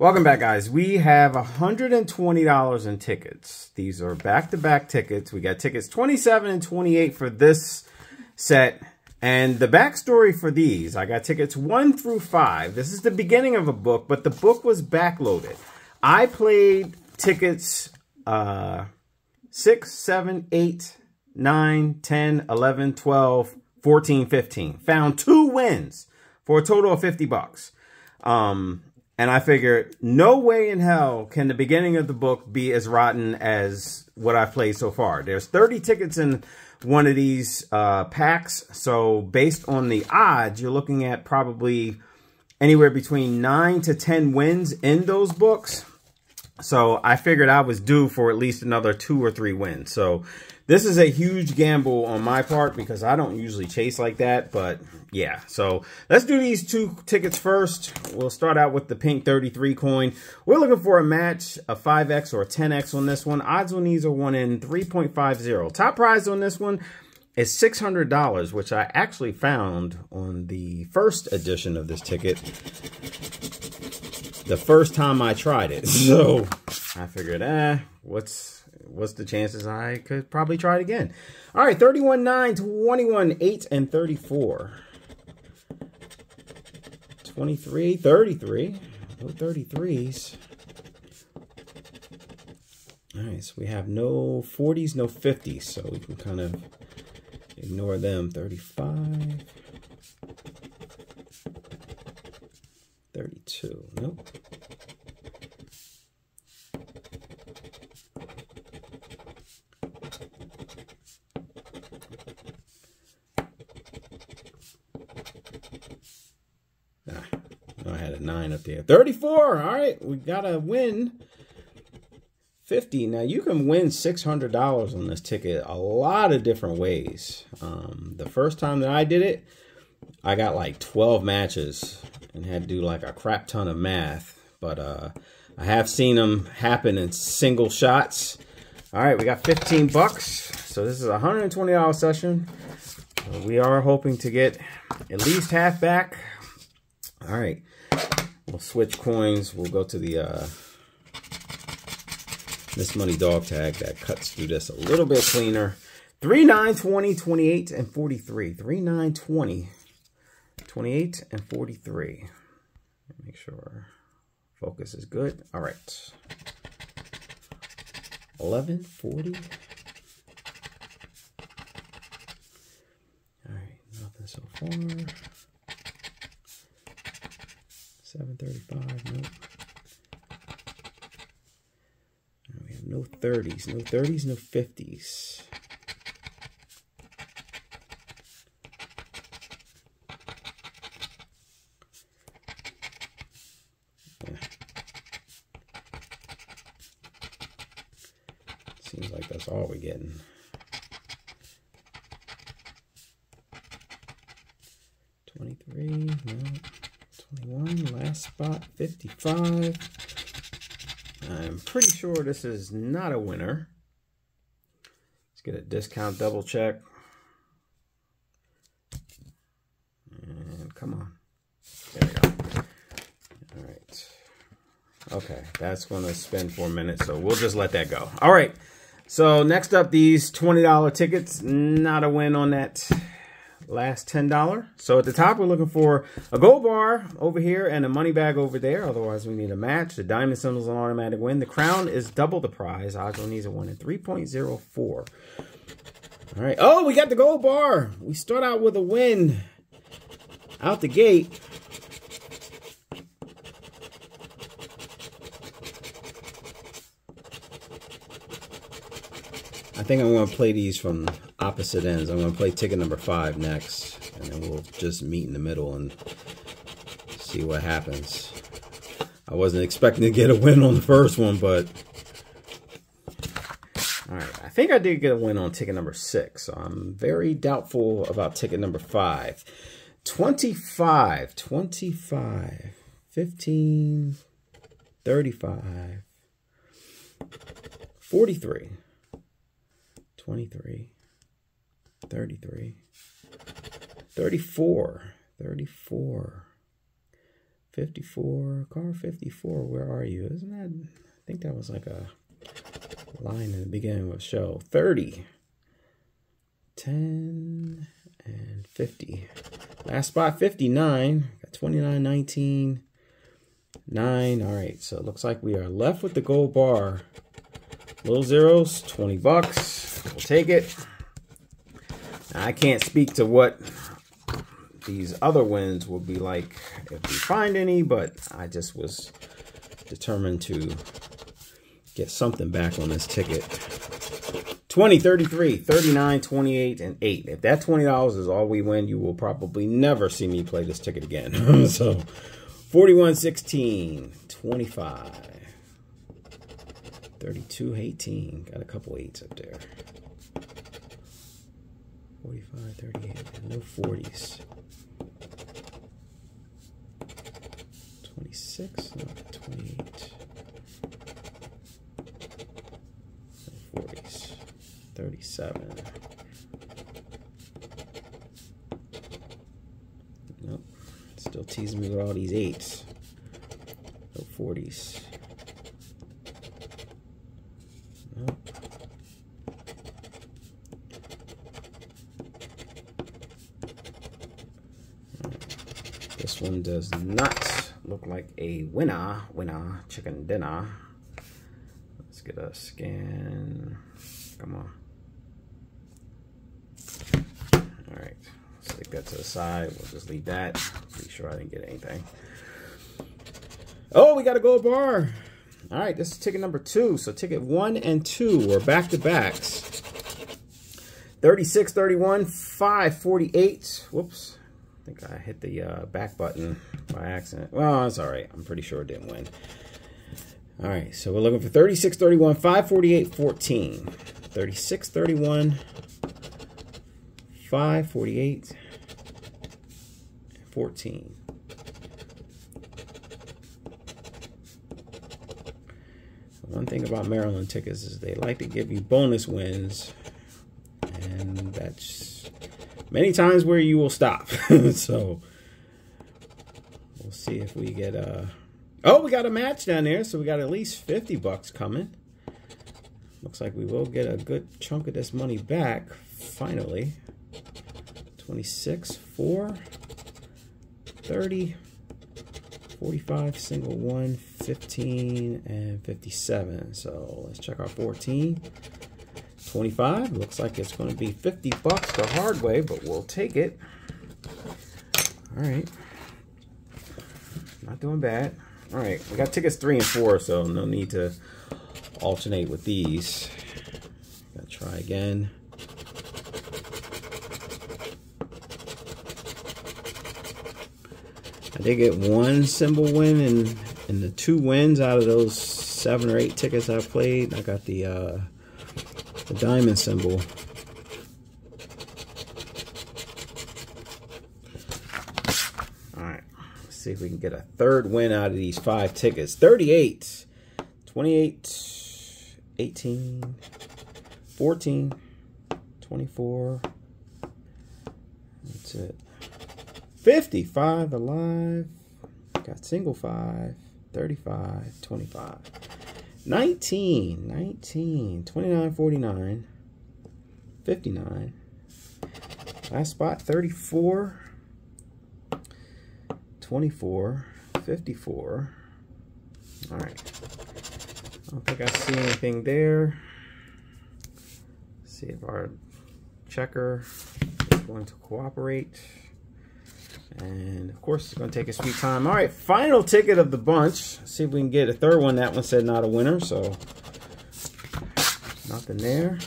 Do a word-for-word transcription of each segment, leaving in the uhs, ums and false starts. Welcome back, guys. We have one hundred twenty dollars in tickets. These are back-to-back tickets. We got tickets twenty-seven and twenty-eight for this set. And the backstory for these, I got tickets one through five. This is the beginning of a book, but the book was backloaded. I played tickets uh, six, seven, eight, nine, ten, eleven, twelve, fourteen, fifteen. Found two wins for a total of fifty bucks. Um, and I figured no way in hell can the beginning of the book be as rotten as what I've played so far. There's thirty tickets in one of these uh, packs. So based on the odds, you're looking at probably anywhere between nine to ten wins in those books. So I figured I was due for at least another two or three wins. So this is a huge gamble on my part because I don't usually chase like that. But yeah, so let's do these two tickets first. We'll start out with the pink thirty-three coin. We're looking for a match, a five X or a ten X on this one. Odds on these are one in three point five zero. Top prize on this one is six hundred dollars, which I actually found on the first edition of this ticket. The first time I tried it, so I figured, eh, what's what's the chances I could probably try it again? All right, thirty-one, nine, twenty-one, eight, and thirty-four. twenty-three, thirty-three. No thirty-threes. All right, so we have no forties, no fifties, so we can kind of ignore them. thirty-five. thirty-two. Nope. Ah, I had a nine up there. thirty-four. All right, we got to win fifty. Now you can win six hundred dollars on this ticket a lot of different ways. Um, the first time that I did it, I got like twelve matches. And had to do like a crap ton of math. But uh, I have seen them happen in single shots. All right, we got fifteen bucks. So this is a one hundred twenty dollar session. So we are hoping to get at least half back. All right, we'll switch coins. We'll go to the uh, Miss Money dog tag that cuts through this a little bit cleaner. three, nine, twenty, twenty-eight, and forty-three. three, nine, twenty, twenty-eight, and forty-three. Make sure focus is good. All right. eleven, forty. All right, nothing so far. seven, thirty-five, nope. And we have no thirties, no thirties, no fifties. Seems like that's all we're getting. twenty-three, no. twenty-one, last spot, fifty-five. I'm pretty sure this is not a winner. Let's get a discount double check. And come on. There we go. All right. Okay, that's going to spend four minutes, so we'll just let that go. All right. So next up, these twenty dollar tickets, not a win on that last ten dollar. So at the top, we're looking for a gold bar over here and a money bag over there. Otherwise, we need a match. The diamond symbol is an automatic win. The crown is double the prize. Odds on these are one in three point zero four. All right. Oh, we got the gold bar. We start out with a win out the gate. I think I'm going to play these from opposite ends. I'm going to play ticket number five next, and then we'll just meet in the middle and see what happens. I wasn't expecting to get a win on the first one, but... All right, I think I did get a win on ticket number six, so I'm very doubtful about ticket number five. twenty-five, twenty-five, fifteen, thirty-five, forty-three. twenty-three, thirty-three, thirty-four, thirty-four, fifty-four, car fifty-four, where are you? Isn't that, I think that was like a line in the beginning of the show. thirty, ten, and fifty. Last spot, fifty-nine. Got twenty-nine, nineteen, nine. All right, so it looks like we are left with the gold bar. Little zeros, twenty bucks. We'll take it. Now, I can't speak to what these other wins will be like if we find any, but I just was determined to get something back on this ticket. twenty, thirty-three, thirty-nine, twenty-eight, and eight. If that twenty dollars is all we win, you will probably never see me play this ticket again. So, forty-one, sixteen, twenty-five, thirty-two, eighteen. Got a couple eights up there. forty-five, thirty-eight, no forties. twenty-six, no twenty-eight. No forties. thirty-seven. Nope. Still teasing me with all these eights. No forties. This one does not look like a winner. Winner, chicken dinner. Let's get a scan. Come on. All right, let's take that to the side. We'll just leave that. Make sure I didn't get anything. Oh, we got a gold bar. All right, this is ticket number two. So ticket one and two were back-to-backs. thirty-six, thirty-one, five, forty-eight. Whoops. I think I hit the uh, back button by accident. Well, that's all right. I'm pretty sure it didn't win. All right, so we're looking for thirty-six, thirty-one, five, forty-eight, fourteen. thirty-six, thirty-one, five, forty-eight, fourteen. One thing about Maryland tickets is they like to give you bonus wins, and that's many times where you will stop. So we'll see if we get a, oh, we got a match down there. So we got at least fifty bucks coming. Looks like we will get a good chunk of this money back. Finally, twenty-six, four, thirty, forty-five, single one, fifteen, and fifty-seven. So let's check our fourteen. twenty-five, looks like it's going to be fifty bucks the hard way, but we'll take it. All right, not doing bad. All right, we got tickets three and four, so no need to alternate with these. Gotta try again. I did get one symbol win, and and the two wins out of those seven or eight tickets I played, I got the uh the diamond symbol. All right, let's see if we can get a third win out of these five tickets. thirty-eight, twenty-eight, eighteen, fourteen, twenty-four. That's it. fifty-five alive. Got single five, thirty-five, twenty-five. nineteen, nineteen, twenty-nine, forty-nine, fifty-nine, last spot, thirty-four, twenty-four, fifty-four, all right, I don't think I see anything there. Let's see if our checker is going to cooperate, and of course it's going to take a sweet time. All right, final ticket of the bunch. Let's see if we can get a third one. That one said not a winner, so nothing there.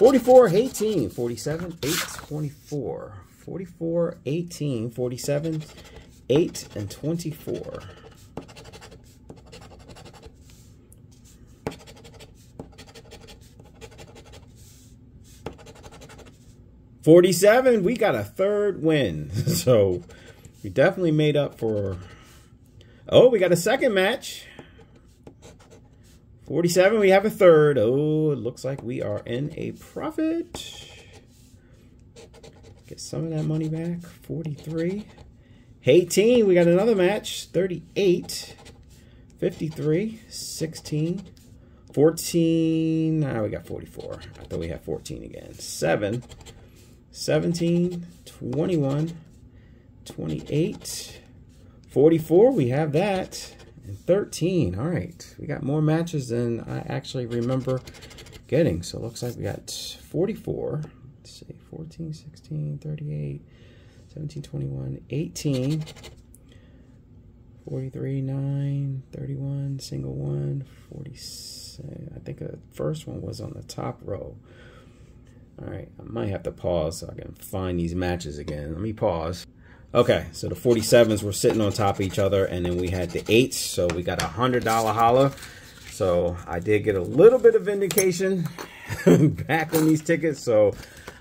forty-four, eighteen, forty-seven, eight, twenty-four. forty-four, eighteen, forty-seven, eight, and twenty-four. forty-seven, we got a third win. So we definitely made up for, oh, we got a second match. forty-seven, we have a third. Oh, it looks like we are in a profit. Get some of that money back. forty-three, eighteen, we got another match. thirty-eight, fifty-three, sixteen, fourteen. Now we got forty-four. I thought we had fourteen again. seven, seventeen, twenty-one, twenty-eight, forty-four. We have that. And thirteen. All right. We got more matches than I actually remember getting. So it looks like we got forty-four. Let's see. fourteen, sixteen, thirty-eight. seventeen, twenty-one, eighteen, forty-three, nine, thirty-one, single one, forty-seven. I think the first one was on the top row. All right, I might have to pause so I can find these matches again. Let me pause. Okay, so the forty-sevens were sitting on top of each other, and then we had the eights, so we got a one hundred dollar holla. So I did get a little bit of vindication back on these tickets, so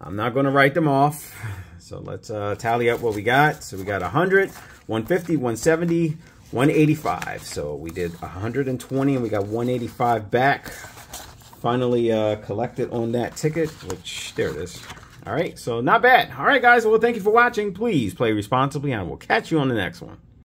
I'm not going to write them off. So let's uh, tally up what we got. So we got one hundred, one fifty, one seventy, one eighty-five. So we did one hundred twenty and we got one eighty-five back. Finally uh, collected on that ticket, which, there it is. All right, so not bad. All right, guys, well, thank you for watching. Please play responsibly and we'll catch you on the next one.